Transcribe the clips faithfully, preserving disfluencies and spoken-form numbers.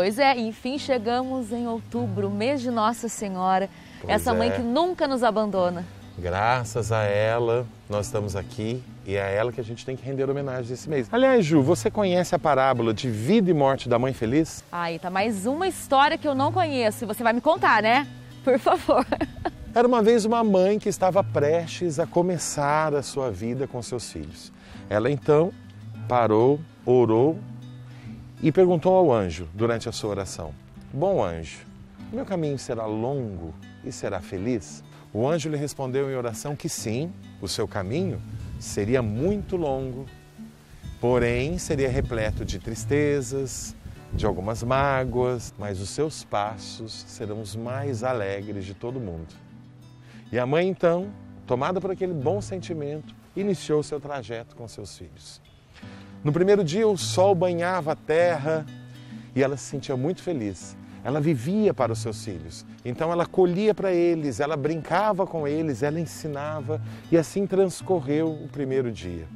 Pois é, enfim, chegamos em outubro, mês de Nossa Senhora, pois essa mãe é. que nunca nos abandona. Graças a ela, nós estamos aqui e é a ela que a gente tem que render homenagem esse mês. Aliás, Ju, você conhece a parábola de vida e morte da mãe feliz? Aí tá mais uma história que eu não conheço e você vai me contar, né? Por favor. Era uma vez uma mãe que estava prestes a começar a sua vida com seus filhos. Ela então parou, orou e perguntou ao anjo, durante a sua oração: "Bom anjo, o meu caminho será longo e será feliz?" O anjo lhe respondeu em oração que sim, o seu caminho seria muito longo, porém seria repleto de tristezas, de algumas mágoas, mas os seus passos serão os mais alegres de todo mundo. E a mãe então, tomada por aquele bom sentimento, iniciou seu trajeto com seus filhos. No primeiro dia o sol banhava a terra e ela se sentia muito feliz. Ela vivia para os seus filhos, então ela colhia para eles, ela brincava com eles, ela ensinava e assim transcorreu o primeiro dia.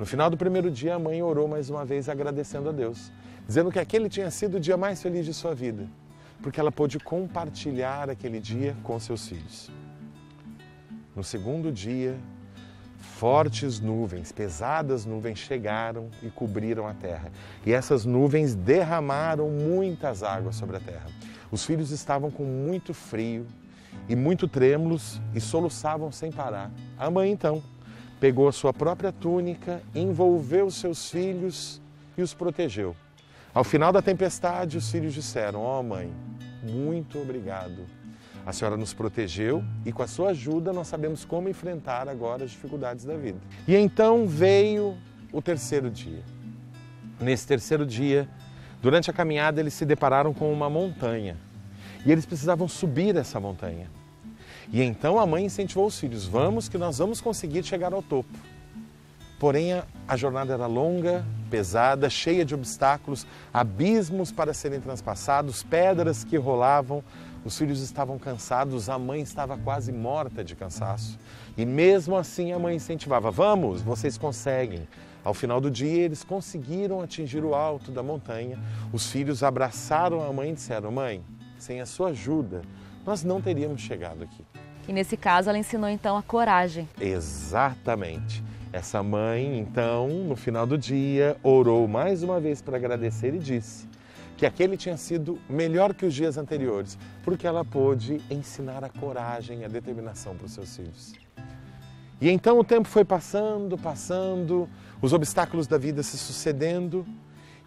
No final do primeiro dia a mãe orou mais uma vez agradecendo a Deus, dizendo que aquele tinha sido o dia mais feliz de sua vida, porque ela pôde compartilhar aquele dia com seus filhos. No segundo dia, fortes nuvens, pesadas nuvens chegaram e cobriram a terra. E essas nuvens derramaram muitas águas sobre a terra. Os filhos estavam com muito frio e muito trêmulos e soluçavam sem parar. A mãe então pegou a sua própria túnica, envolveu seus filhos e os protegeu. Ao final da tempestade, os filhos disseram: "Ó mãe, muito obrigado. A senhora nos protegeu e com a sua ajuda nós sabemos como enfrentar agora as dificuldades da vida." E então veio o terceiro dia. Nesse terceiro dia, durante a caminhada, eles se depararam com uma montanha e eles precisavam subir essa montanha. E então a mãe incentivou os filhos: "Vamos que nós vamos conseguir chegar ao topo." Porém, a, a jornada era longa, pesada, cheia de obstáculos, abismos para serem transpassados, pedras que rolavam. Os filhos estavam cansados, a mãe estava quase morta de cansaço. E mesmo assim a mãe incentivava: "Vamos, vocês conseguem." Ao final do dia, eles conseguiram atingir o alto da montanha. Os filhos abraçaram a mãe e disseram: "Mãe, sem a sua ajuda, nós não teríamos chegado aqui." E nesse caso ela ensinou então a coragem. Exatamente. Essa mãe, então, no final do dia, orou mais uma vez para agradecer e disse que aquele tinha sido melhor que os dias anteriores, porque ela pôde ensinar a coragem e a determinação para os seus filhos. E então o tempo foi passando, passando, os obstáculos da vida se sucedendo,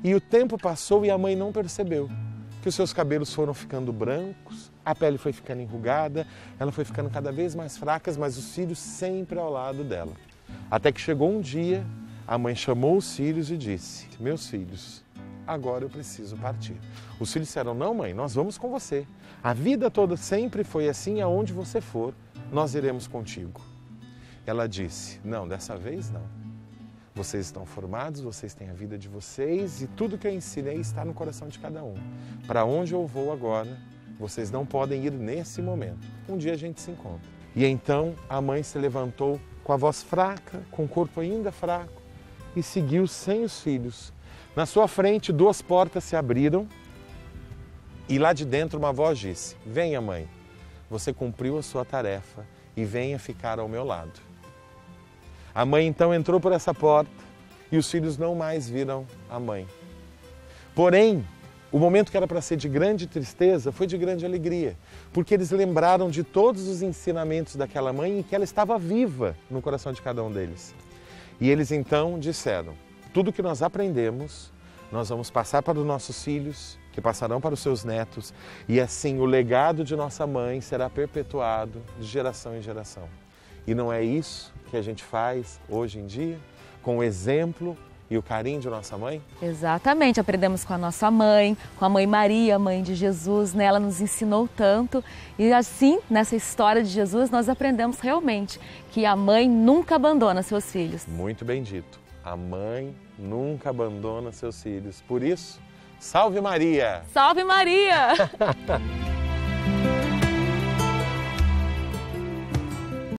e o tempo passou e a mãe não percebeu que os seus cabelos foram ficando brancos, a pele foi ficando enrugada, ela foi ficando cada vez mais fraca, mas os filhos sempre ao lado dela. Até que chegou um dia, a mãe chamou os filhos e disse: "Meus filhos, agora eu preciso partir." Os filhos disseram: "Não, mãe, nós vamos com você. A vida toda sempre foi assim, aonde você for, nós iremos contigo." Ela disse: "Não, dessa vez não. Vocês estão formados, vocês têm a vida de vocês e tudo que eu ensinei está no coração de cada um. Para onde eu vou agora, vocês não podem ir nesse momento. Um dia a gente se encontra." E então a mãe se levantou com a voz fraca, com o corpo ainda fraco, e seguiu sem os filhos. Na sua frente, duas portas se abriram e lá de dentro uma voz disse: "Venha, mãe, você cumpriu a sua tarefa e venha ficar ao meu lado." A mãe então entrou por essa porta e os filhos não mais viram a mãe. Porém, o momento que era para ser de grande tristeza foi de grande alegria, porque eles lembraram de todos os ensinamentos daquela mãe e que ela estava viva no coração de cada um deles. E eles então disseram: "Tudo que nós aprendemos, nós vamos passar para os nossos filhos, que passarão para os seus netos, e assim o legado de nossa mãe será perpetuado de geração em geração." E não é isso que a gente faz hoje em dia, com o exemplo e o carinho de nossa mãe? Exatamente, aprendemos com a nossa mãe, com a mãe Maria, mãe de Jesus, né? Ela nos ensinou tanto e assim, nessa história de Jesus, nós aprendemos realmente que a mãe nunca abandona seus filhos. Muito bem dito, a mãe nunca abandona seus filhos, por isso, salve Maria! Salve Maria!